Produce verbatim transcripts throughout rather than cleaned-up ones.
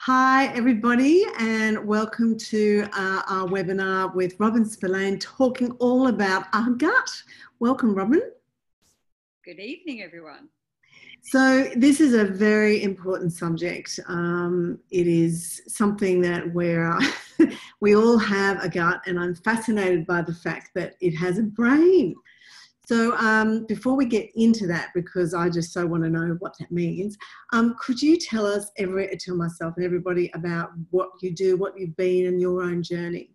Hi everybody, and welcome to uh, our webinar with Robyn Spillane talking all about our gut. Welcome, Robyn. Good evening, everyone. So this is a very important subject. Um, it is something that we're, we all have a gut, and I'm fascinated by the fact that it has a brain. So um, before we get into that, because I just so want to know what that means, um, could you tell us, every, tell myself and everybody about what you do, what you've been in your own journey?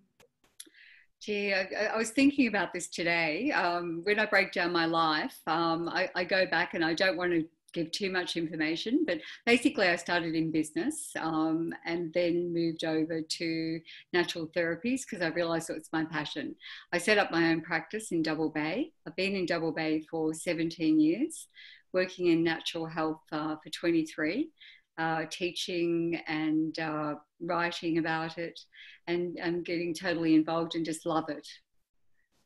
Gee, I, I was thinking about this today. Um, when I break down my life, um, I, I go back, and I don't want to give too much information, but basically I started in business um, and then moved over to natural therapies because I realised it was my passion. I set up my own practice in Double Bay. I've been in Double Bay for seventeen years, working in natural health uh, for twenty-three, uh, teaching and uh, writing about it, and, and getting totally involved and just love it.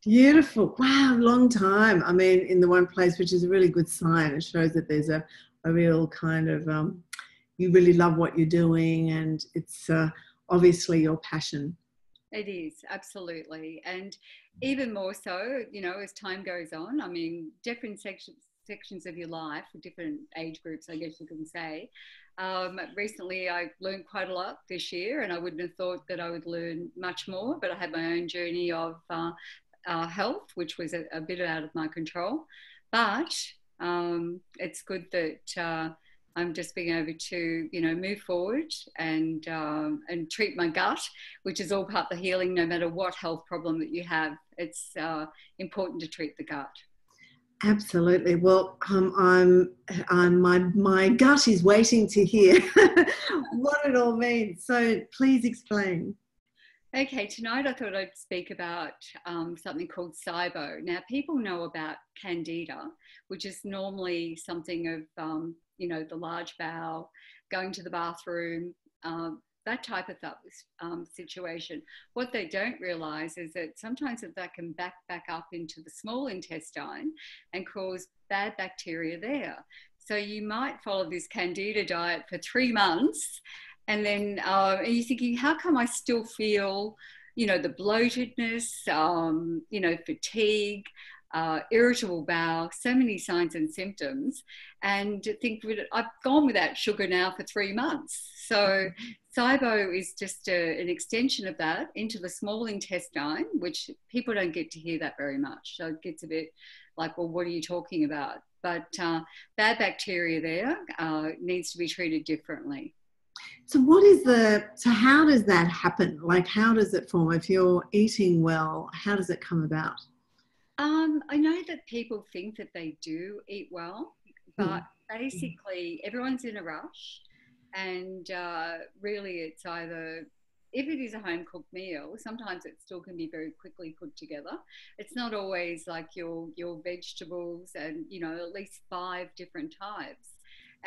Beautiful. Wow, long time. I mean, in the one place, which is a really good sign. It shows that there's a, a real kind of, um, you really love what you're doing, and it's uh, obviously your passion. It is, absolutely. And even more so, you know, as time goes on, I mean, different sections, sections of your life, different age groups, I guess you can say. Um, recently, I learned quite a lot this year, and I wouldn't have thought that I would learn much more, but I had my own journey of uh, Uh, health, which was a, a bit out of my control, but um, it's good that uh, I'm just being able to, you know, move forward and um, and treat my gut, which is all part of the healing. No matter what health problem that you have, it's uh, important to treat the gut. Absolutely. Well, um, I'm, I'm, my, my gut is waiting to hear what it all means. So please explain. Okay, tonight I thought I'd speak about um, something called SIBO. Now, people know about Candida, which is normally something of, um, you know, the large bowel, going to the bathroom, um, that type of th um, situation. What they don't realise is that sometimes that can back, back up into the small intestine and cause bad bacteria there. So you might follow this Candida diet for three months And then uh, and you're thinking, how come I still feel, you know, the bloatedness, um, you know, fatigue, uh, irritable bowel, so many signs and symptoms, and think, I've gone without sugar now for three months. So SIBO is just a, an extension of that into the small intestine, which people don't get to hear that very much. So it gets a bit like, well, what are you talking about? But uh, that bacteria there uh, needs to be treated differently. So what is the, so how does that happen? Like, how does it form? If you're eating well, how does it come about? Um, I know that people think that they do eat well, but mm. basically everyone's in a rush, and uh, really it's either, if it is a home-cooked meal, sometimes it still can be very quickly put together. It's not always like your, your vegetables and, you know, at least five different types.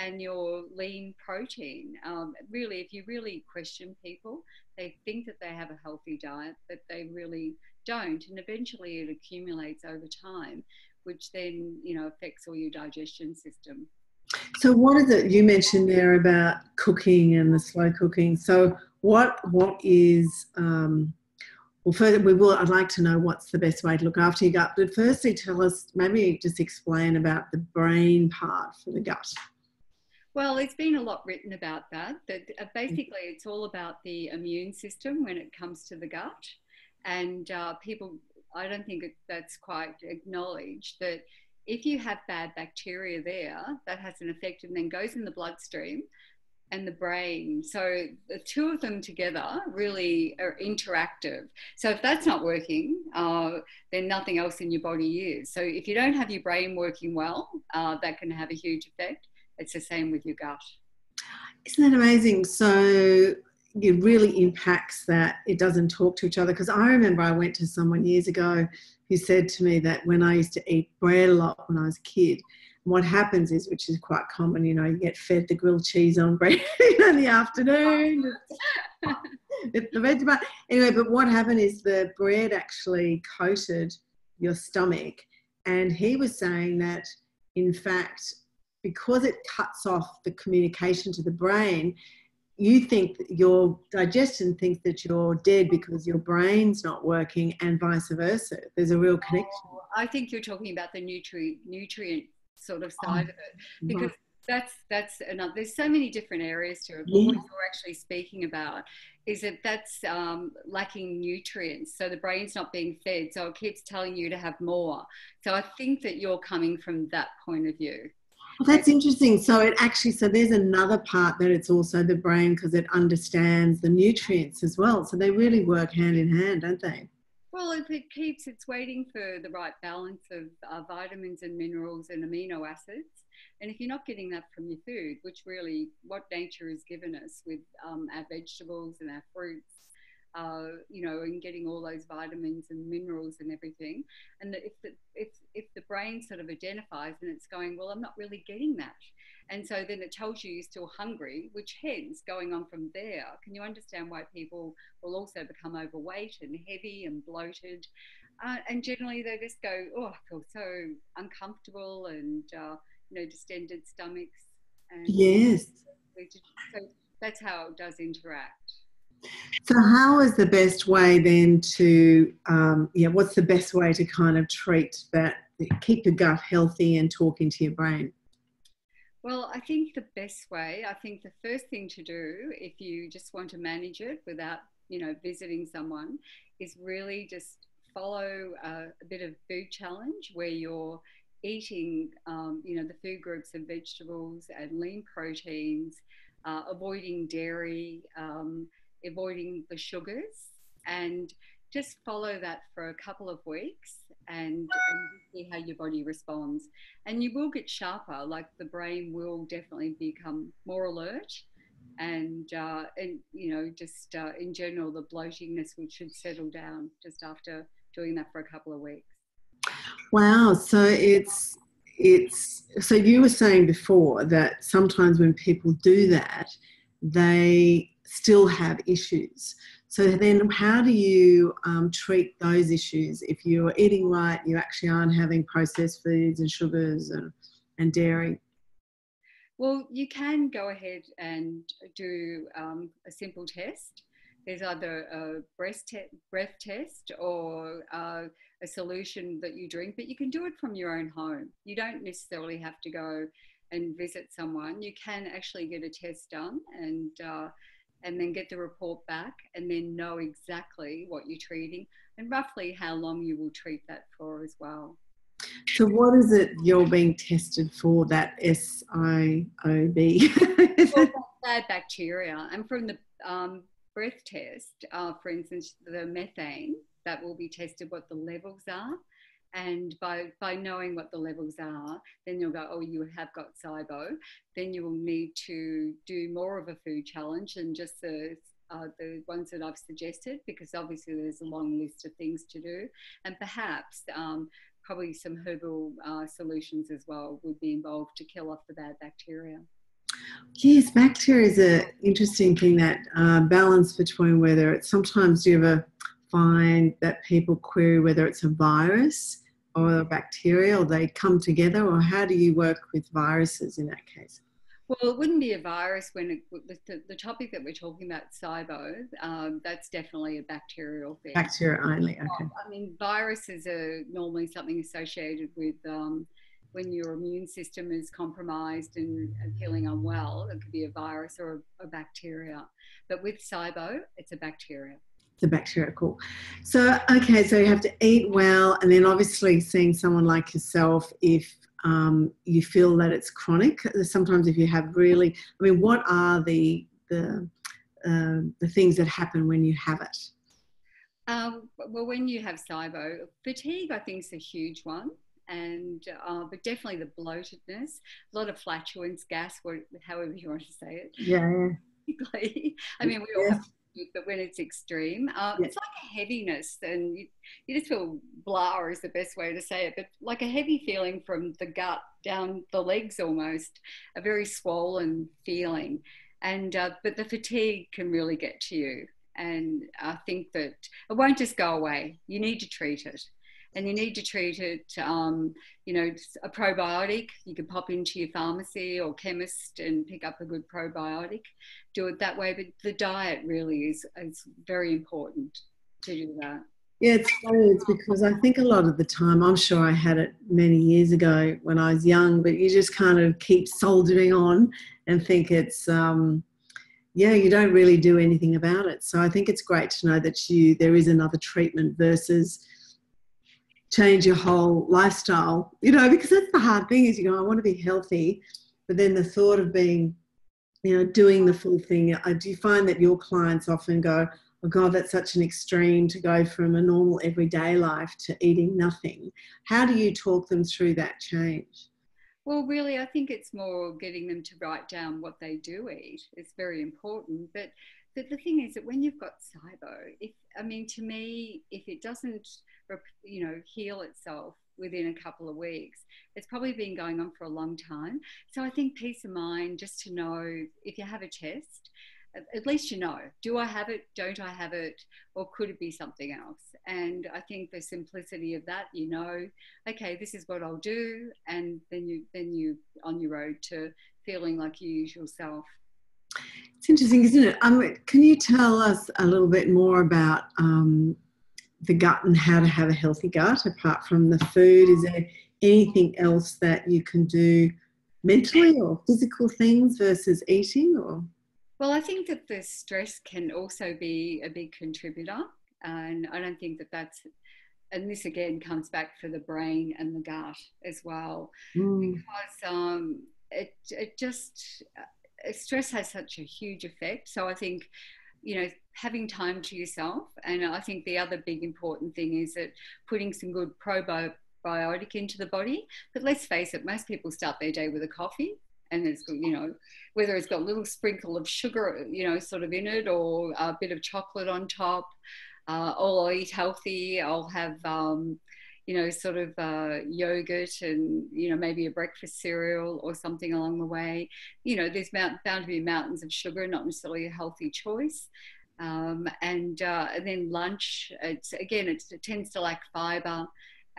And your lean protein. Um, really, if you really question people, they think that they have a healthy diet, but they really don't. And eventually it accumulates over time, which then, you know, affects all your digestion system. So what is it you mentioned there about cooking and the slow cooking? So what, what is, um, well, further, we will, I'd like to know what's the best way to look after your gut, but firstly tell us, maybe just explain about the brain part for the gut. Well, it's been a lot written about that, that basically it's all about the immune system when it comes to the gut, and uh, people, I don't think that's quite acknowledged, that if you have bad bacteria there, that has an effect and then goes in the bloodstream and the brain. So the two of them together really are interactive. So if that's not working, uh, then nothing else in your body is. So if you don't have your brain working well, uh, that can have a huge effect. It's the same with your gut. Isn't that amazing? So it really impacts that it doesn't talk to each other. Because I remember I went to someone years ago who said to me that when I used to eat bread a lot when I was a kid, what happens is, which is quite common, you know, you get fed the grilled cheese on bread in the afternoon. It's the veg bar. Anyway, but what happened is the bread actually coated your stomach. And he was saying that, in fact, because it cuts off the communication to the brain, you think that your digestion thinks that you're dead because your brain's not working, and vice versa. There's a real connection. Oh, I think you're talking about the nutrient nutrient sort of side oh, of it, because right. that's that's another. There's so many different areas to it. But yeah. what you're actually speaking about is that that's um, lacking nutrients, so the brain's not being fed, so it keeps telling you to have more. So I think that you're coming from that point of view. Well, that's interesting. So it actually, so there's another part that it's also the brain, because it understands the nutrients as well. So they really work hand in hand, don't they? Well, if it keeps, it's waiting for the right balance of uh, vitamins and minerals and amino acids. And if you're not getting that from your food, which really what nature has given us with um, our vegetables and our fruits, Uh, you know, and getting all those vitamins and minerals and everything. And if the, if, if the brain sort of identifies and it's going, well, I'm not really getting that. And so then it tells you you're still hungry, which hence going on from there, can you understand why people will also become overweight and heavy and bloated? Uh, and generally they just go, oh, I feel so uncomfortable and, uh, you know, distended stomachs. And yes. So that's how it does interact. So how is the best way then to, um, yeah, what's the best way to kind of treat that, keep your gut healthy and talking to your brain? Well, I think the best way, I think the first thing to do if you just want to manage it without, you know, visiting someone, is really just follow uh, a bit of food challenge where you're eating, um, you know, the food groups of vegetables and lean proteins, Uh, avoiding dairy, um, avoiding the sugars, and just follow that for a couple of weeks and, and see how your body responds. And you will get sharper, like the brain will definitely become more alert and, uh, and you know, just uh, in general, the bloatingness which should settle down just after doing that for a couple of weeks. Wow, so it's... It's so you were saying before that sometimes when people do that, they still have issues. So then how do you um, treat those issues if you're eating right, you actually aren't having processed foods and sugars and, and dairy? Well, you can go ahead and do um, a simple test. There's either a breast te- breath test or uh, a solution that you drink, but you can do it from your own home. You don't necessarily have to go and visit someone. You can actually get a test done and, uh, and then get the report back and then know exactly what you're treating and roughly how long you will treat that for as well. So what is it you're being tested for, that S I O B? Well, bad bacteria. And from the... Um, breath test, uh, for instance, the methane that will be tested, what the levels are, and by by knowing what the levels are, then you'll go, oh, you have got SIBO. Then you will need to do more of a food challenge than just the uh, the ones that I've suggested, because obviously there's a long list of things to do, and perhaps um, probably some herbal uh, solutions as well would be involved to kill off the bad bacteria. Yes, bacteria is an interesting thing, that uh, balance between whether it's, sometimes you ever find that people query whether it's a virus or a bacteria, or they come together, or how do you work with viruses in that case? Well, it wouldn't be a virus when it, the, the topic that we're talking about, SIBO, um, that's definitely a bacterial thing. Bacteria only, okay. I mean, viruses are normally something associated with... Um, when your immune system is compromised and feeling unwell, it could be a virus or a, a bacteria. But with SIBO, it's a bacteria. It's a bacteria, cool. So, okay, so you have to eat well, and then obviously seeing someone like yourself if um, you feel that it's chronic. Sometimes if you have really, I mean, what are the, the, uh, the things that happen when you have it? Um, well, when you have SIBO, fatigue, I think, is a huge one. And uh, but definitely the bloatedness, a lot of flatulence, gas, however you want to say it. Yeah. I mean, we all yeah. have to do it, but when it's extreme, uh, yeah. it's like a heaviness, and you, you just feel blah is the best way to say it, but like a heavy feeling from the gut down the legs almost, a very swollen feeling. And uh, but the fatigue can really get to you. And I think that it won't just go away. You need to treat it. and you need to treat it, um, you know, a probiotic. You can pop into your pharmacy or chemist and pick up a good probiotic, do it that way. But the diet really is, is very important to do that. Yeah, it's funny, it's because I think a lot of the time, I'm sure I had it many years ago when I was young, but you just kind of keep soldiering on and think it's, um, yeah, you don't really do anything about it. So I think it's great to know that you there is another treatment versus change your whole lifestyle, you know, because that's the hard thing is, you know, I want to be healthy, but then the thought of being, you know, doing the full thing, I do find that your clients often go, oh God, that's such an extreme to go from a normal everyday life to eating nothing. How do you talk them through that change? Well, really, I think it's more getting them to write down what they do eat. It's very important. But, but the thing is that when you've got SIBO, if, I mean, to me, if it doesn't, you know, heal itself within a couple of weeks, it's probably been going on for a long time. So I think peace of mind, just to know if you have a test, at least you know, do I have it, don't I have it, or could it be something else? And I think the simplicity of that, you know, okay, this is what I'll do, and then you then you on your road to feeling like your usual self. It's interesting, isn't it? Um, can you tell us a little bit more about um, the gut and how to have a healthy gut, apart from the food? Is there anything else that you can do mentally or physical things versus eating or...? Well, I think that the stress can also be a big contributor, and I don't think that that's, and this again comes back for the brain and the gut as well, mm. because um, it, it just, stress has such a huge effect. So I think, you know, having time to yourself, and I think the other big important thing is that putting some good probiotic into the body, but let's face it, most people start their day with a coffee. And it's got, you know, whether it's got a little sprinkle of sugar, you know, sort of in it, or a bit of chocolate on top. Uh, I'll eat healthy. I'll have, um, you know, sort of uh, yogurt and, you know, maybe a breakfast cereal or something along the way. You know, there's bound to be mountains of sugar, not necessarily a healthy choice. Um, and, uh, and then lunch, it's, again, it's, it tends to lack fibre.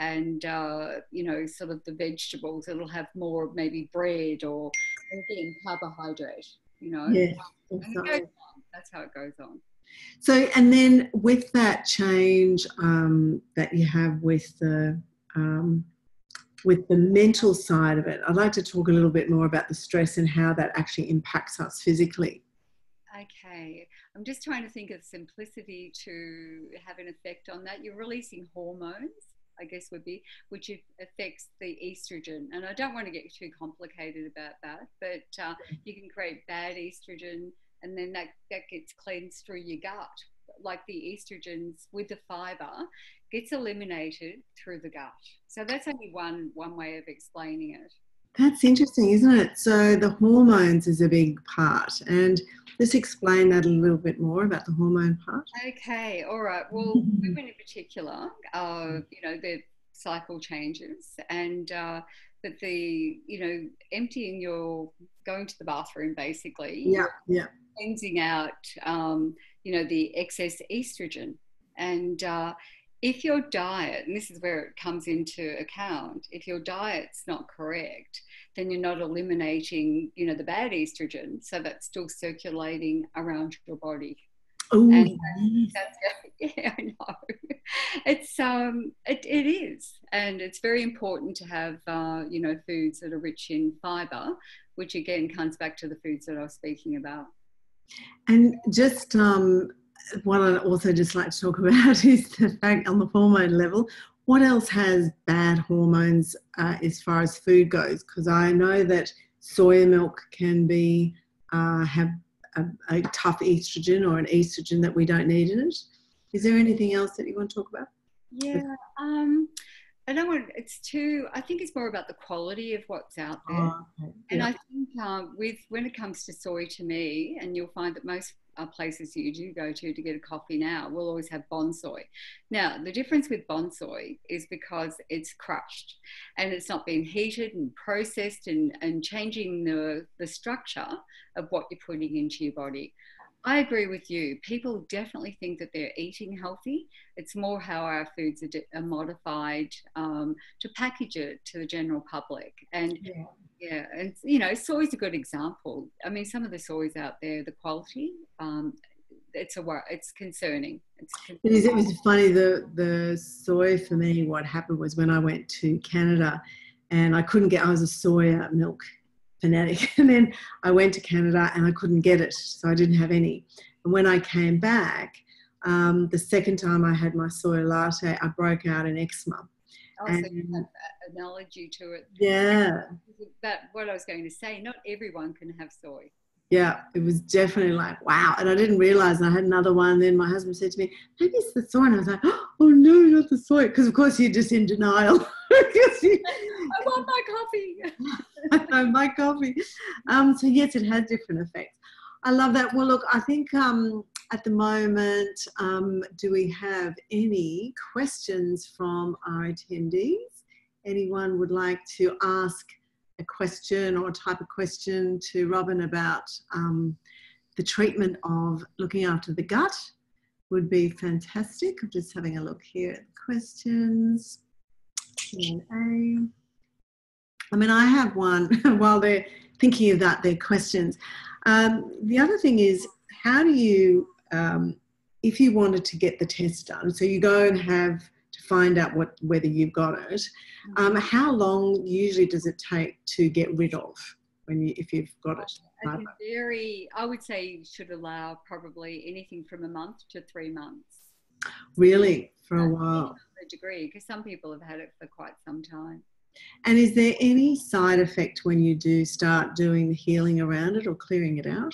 And, uh, you know, sort of the vegetables, it'll have more maybe bread or, again, carbohydrate, you know. Yes, exactly. That's how it goes on. So, and then with that change um, that you have with the, um, with the mental side of it, I'd like to talk a little bit more about the stress and how that actually impacts us physically. Okay, I'm just trying to think of simplicity to have an effect on that. You're releasing hormones, I guess would be, which affects the estrogen. And I don't want to get too complicated about that, but uh, you can create bad estrogen and then that, that gets cleansed through your gut. Like the estrogens with the fibre gets eliminated through the gut. So that's only one, one way of explaining it. That's interesting, isn't it? So the hormones is a big part, and just explain that a little bit more about the hormone part. Okay, all right. Well, women in particular, uh, you know, their cycle changes, and uh, but the, you know, emptying your, going to the bathroom basically. Yeah, yeah. Cleansing out, um, you know, the excess estrogen, and uh, if your diet, and this is where it comes into account, if your diet's not correct, then you're not eliminating, you know, the bad estrogen. So that's still circulating around your body. Oh, yeah, I know. It's, um, it, it is. And it's very important to have, uh, you know, foods that are rich in fibre, which again comes back to the foods that I was speaking about. And just... Um what I'd also just like to talk about is the fact on the hormone level, what else has bad hormones uh, as far as food goes? Because I know that soya milk can be, uh, have a, a tough estrogen or an estrogen that we don't need in it. Is there anything else that you want to talk about? Yeah, um, I don't want, it's too, I think it's more about the quality of what's out there. Oh, okay. And yeah. I think uh, with, when it comes to soy to me, and you'll find that most places you do go to to get a coffee now will always have bonsoy. Now the difference with bonsoy is because it's crushed and it's not been heated and processed and, and changing the, the structure of what you're putting into your body. I agree with you. People definitely think that they're eating healthy. It's more how our foods are, are modified um, to package it to the general public. And yeah. yeah, and you know, soy's a good example. I mean, some of the soys out there, the quality, um, it's a it's concerning. It's concerning. It was funny. The the soy for me, what happened was when I went to Canada, and I couldn't get. I was a soy milk fanatic, and then I went to Canada and I couldn't get it, so I didn't have any. And when I came back, um, the second time I had my soy latte, I broke out in eczema. Oh, and so you have that analogy to it. Yeah. But what I was going to say, not everyone can have soy. Yeah, it was definitely like, wow. And I didn't realise, and I had another one. Then my husband said to me, maybe it's the soy. And I was like, oh, no, not the soy. Because, of course, you're just in denial. you, I want my coffee. I want my coffee. Um, so, yes, it has different effects. I love that. Well, look, I think um, at the moment, um, do we have any questions from our attendees? Anyone would like to ask a question or type of question to Robyn about um, the treatment of looking after the gut would be fantastic. I'm just having a look here at the questions. I mean, I have one while they're thinking of that, their questions. Um, the other thing is, how do you, um, if you wanted to get the test done, so you go and have to find out what whether you've got it. Um, how long usually does it take to get rid of when you, if you've got it? It very, I would say you should allow probably anything from a month to three months. Really? For a while? A degree, because some people have had it for quite some time. And is there any side effect when you do start doing the healing around it or clearing it out?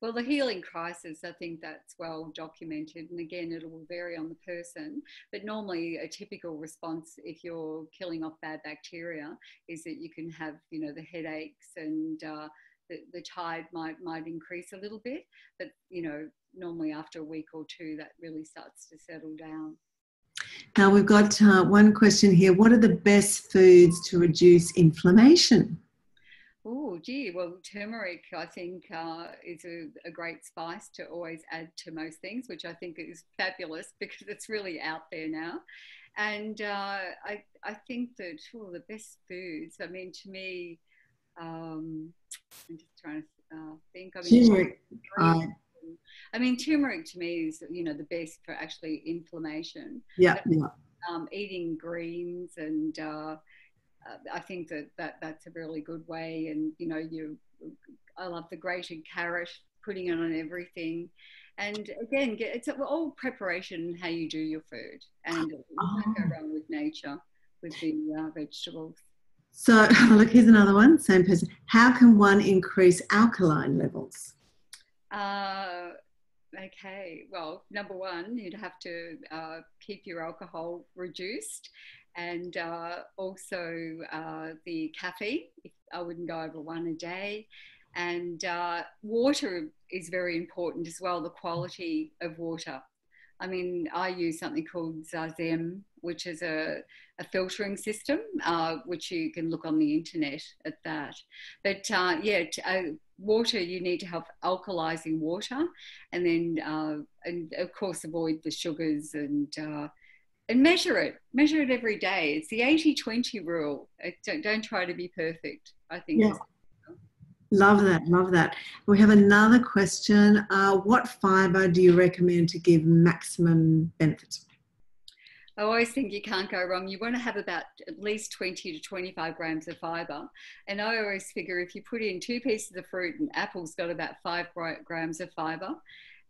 Well, the healing crisis, I think that's well documented. And again, it will vary on the person. But normally a typical response, if you're killing off bad bacteria, is that you can have, you know, the headaches and uh, the, the tide might, might increase a little bit. But, you know, normally after a week or two, that really starts to settle down. Now, we've got uh, one question here. What are the best foods to reduce inflammation? Oh, gee, well, turmeric, I think, uh, is a, a great spice to always add to most things, which I think is fabulous because it's really out there now. And uh, I, I think that, oh, the best foods, I mean, to me, um, I'm just trying to uh, think. I mean, turmeric. Uh, I mean, turmeric to me is, you know, the best for actually inflammation. Yeah. But, yeah. Um, eating greens and... Uh, I think that, that that's a really good way. And, you know, you, I love the grated carrot, putting it on everything. And again, it's all preparation and how you do your food. And oh. It can't go wrong with nature, with the uh, vegetables. So, look, here's another one, same person. How can one increase alkaline levels? Uh, okay, well, number one, you'd have to uh, keep your alcohol reduced. And uh, also uh, the caffeine, I wouldn't go over one a day. And uh, water is very important as well, the quality of water. I mean, I use something called Zazem, which is a, a filtering system, uh, which you can look on the internet at that. But uh, yeah, uh, water, you need to have alkalizing water. And then, uh, and of course, avoid the sugars and... Uh, And measure it. Measure it every day. It's the eighty twenty rule. Don't, don't try to be perfect, I think. Yeah. Love that. Love that. We have another question. Uh, what fibre do you recommend to give maximum benefits? I always think you can't go wrong. You want to have about at least twenty to twenty-five grams of fibre. And I always figure if you put in two pieces of fruit, and apple's got about five grams of fibre,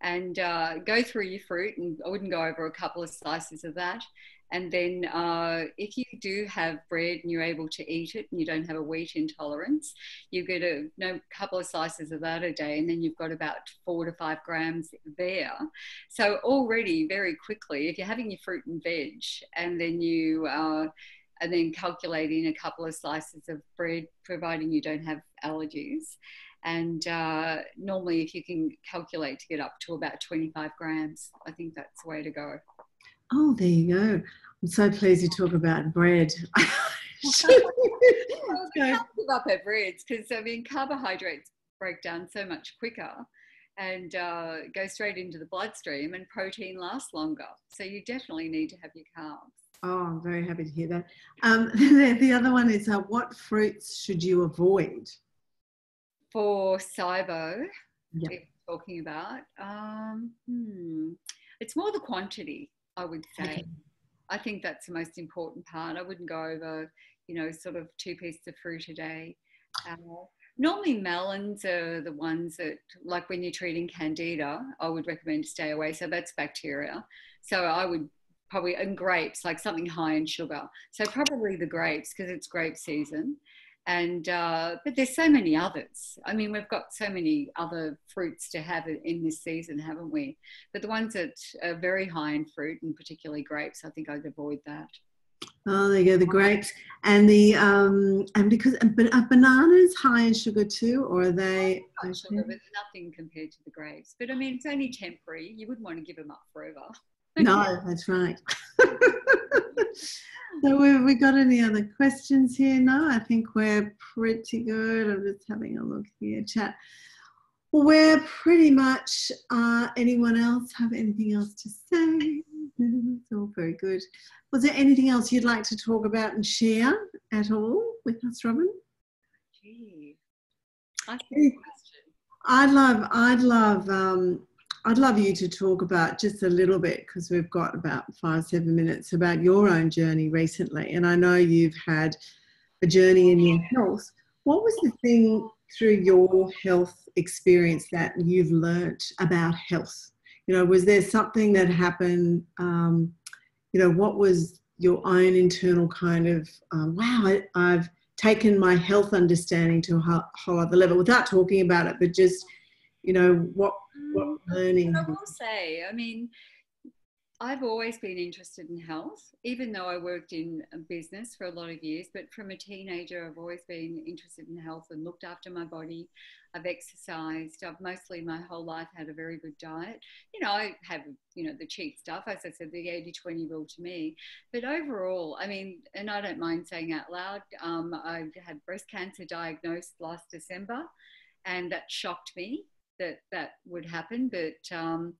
and uh, go through your fruit, and I wouldn't go over a couple of slices of that. And then uh, if you do have bread and you're able to eat it and you don't have a wheat intolerance, you get a you know, couple of slices of that a day, and then you've got about four to five grams there. So already very quickly, if you're having your fruit and veg and then you, uh, and then calculating a couple of slices of bread, providing you don't have allergies, and uh, normally if you can calculate to get up to about twenty-five grams, I think that's the way to go. Oh, there you go. I'm so pleased you talk about bread. Well, we can't give up our breads because, I mean, carbohydrates break down so much quicker. and uh, go straight into the bloodstream, and protein lasts longer. So you definitely need to have your carbs. Oh, I'm very happy to hear that. Um, the other one is, uh, what fruits should you avoid? For SIBO, yep. If we're talking about, um, hmm, it's more the quantity, I would say. Okay. I think that's the most important part. I wouldn't go over, you know, sort of two pieces of fruit a day. Uh, normally melons are the ones that, like when you're treating Candida, I would recommend to stay away. So that's bacteria. So I would probably, and grapes, like something high in sugar. So probably the grapes, because it's grape season. And, uh, but there's so many others. I mean, we've got so many other fruits to have in this season, haven't we? But the ones that are very high in fruit, and particularly grapes, I think I'd avoid that. Oh, there you go, the grapes. And the, um, and because, but are bananas high in sugar too, or are they? I'm not sure, but nothing compared to the grapes. But I mean, it's only temporary. You wouldn't want to give them up forever. No, that's right. So have we got any other questions here? No, I think we're pretty good. I'm just having a look here, chat. Well, we're pretty much, uh, anyone else have anything else to say? It's all very good. Was there anything else you'd like to talk about and share at all with us, Robyn? Gee, I think a question. I'd love, I'd love, um, I'd love you to talk about just a little bit, because we've got about five, seven minutes, about your own journey recently. And I know you've had a journey in your health. What was the thing through your health experience that you've learnt about health? You know, was there something that happened, um, you know, what was your own internal kind of, um, wow, I, I've taken my health understanding to a whole other level, without talking about it, but just, you know, what, what learning? I will say, I mean, I've always been interested in health, even though I worked in business for a lot of years. But from a teenager, I've always been interested in health and looked after my body. I've exercised. I've mostly my whole life had a very good diet. You know, I have, you know, the cheat stuff. As I said, the eighty twenty rule to me. But overall, I mean, and I don't mind saying out loud, um, I had breast cancer diagnosed last December, and that shocked me. That that would happen, but um,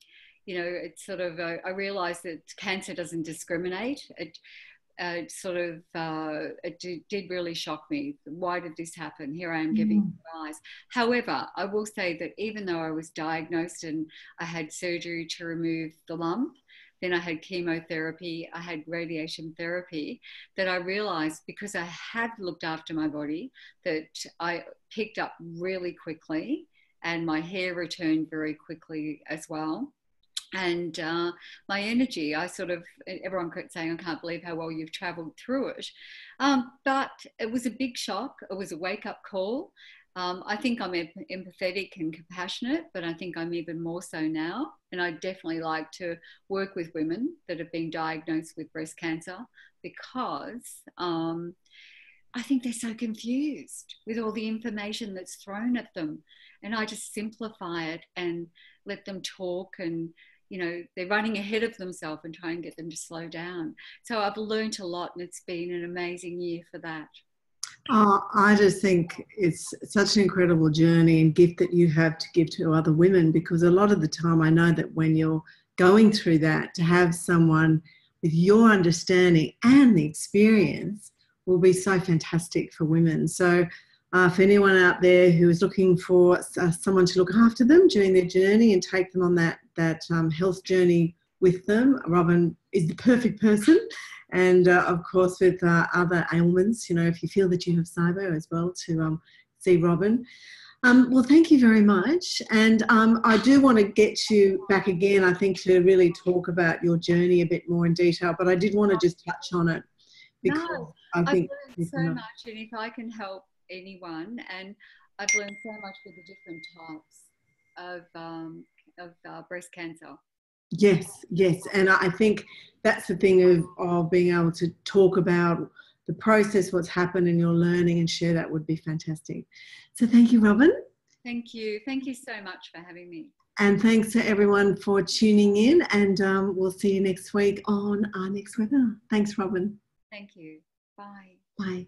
you know, it's sort of uh, I realised that cancer doesn't discriminate. It, uh, it sort of uh, it did, did really shock me. Why did this happen? Here I am giving mm. advice. However, I will say that even though I was diagnosed and I had surgery to remove the lump, then I had chemotherapy, I had radiation therapy, that I realised, because I had looked after my body, that I picked up really quickly. And my hair returned very quickly as well. And uh, my energy, I sort of, everyone kept saying, I can't believe how well you've travelled through it. Um, but it was a big shock. It was a wake-up call. Um, I think I'm empathetic and compassionate, but I think I'm even more so now. And I definitely like to work with women that have been diagnosed with breast cancer, because um, I think they're so confused with all the information that's thrown at them. And I just simplify it and let them talk, and, you know, they're running ahead of themselves and try and get them to slow down. So I've learnt a lot, and it's been an amazing year for that. Oh, I just think it's such an incredible journey and gift that you have to give to other women, because a lot of the time I know that when you're going through that, to have someone with your understanding and the experience will be so fantastic for women. So uh, for anyone out there who is looking for uh, someone to look after them during their journey and take them on that, that um, health journey with them, Robyn is the perfect person. And uh, of course with uh, other ailments, you know, if you feel that you have SIBO as well, to um, see Robyn. Um, well, thank you very much. And um, I do want to get you back again, I think, to really talk about your journey a bit more in detail, but I did want to just touch on it. Because no, I think I've learned so not... much, and if I can help anyone, and I've learned so much with the different types of, um, of uh, breast cancer. Yes, yes, and I think that's the thing of, of being able to talk about the process, what's happened and your learning, and share that would be fantastic. So thank you, Robyn. Thank you. Thank you so much for having me. And thanks to everyone for tuning in, and um, we'll see you next week on our next webinar. Thanks, Robyn. Thank you. Bye. Bye.